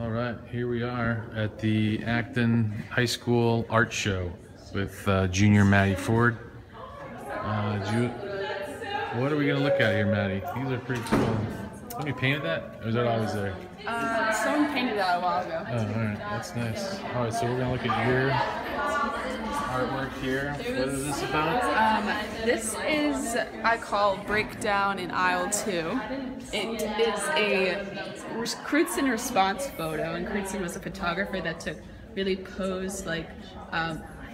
All right, here we are at the Acton High School Art Show with junior Maddie Ford. What are we going to look at here, Maddie? These are pretty cool. Somebody painted that? Or is that always there? Someone painted that a while ago. Oh, all right. That's nice. All right, so we're going to look at your artwork here. What is this about? This is, I call, Breakdown in Aisle 2. It is a Crutzen response photo, and Crutzen was a photographer that took really posed, like,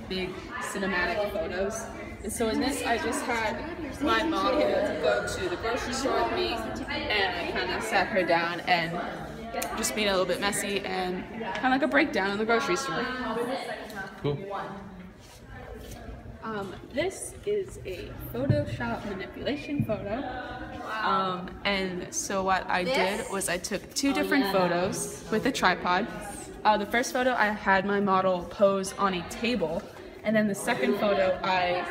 big cinematic photos. And so in this, I just had my mom go to the grocery store with me, and I kind of sat her down and just made it a little bit messy and kind of like a breakdown in the grocery store. Cool. This is a Photoshop manipulation photo. And so what I did was I took two different photos with a tripod. The first photo, I had my model pose on a table. And then the second photo, I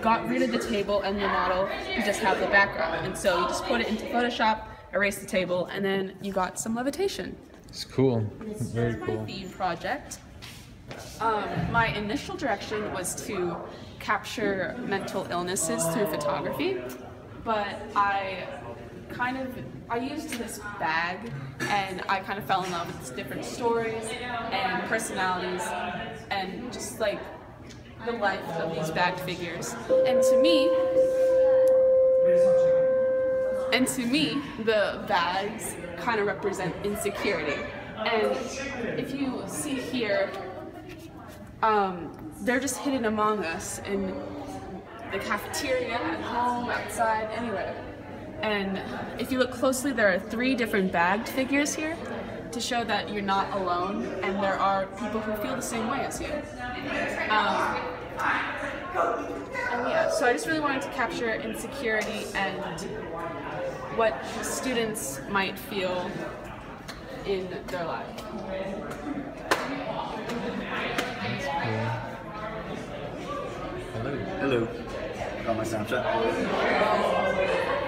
got rid of the table and the model to just have the background. And so you just put it into Photoshop, erase the table, and then you got some levitation. It's cool. Very cool. That's my theme project. My initial direction was to capture mental illnesses through photography, but I used this bag, and I kind of fell in love with different stories and personalities and just like the life of these bagged figures. And to me, the bags kind of represent insecurity. And if you see here, they're just hidden among us in the cafeteria, at home, outside, anywhere. And if you look closely, there are three different bagged figures here to show that you're not alone, and there are people who feel the same way as you. And yeah, so I just really wanted to capture insecurity and what students might feel in their life. Hello. Hello. Got my Snapchat.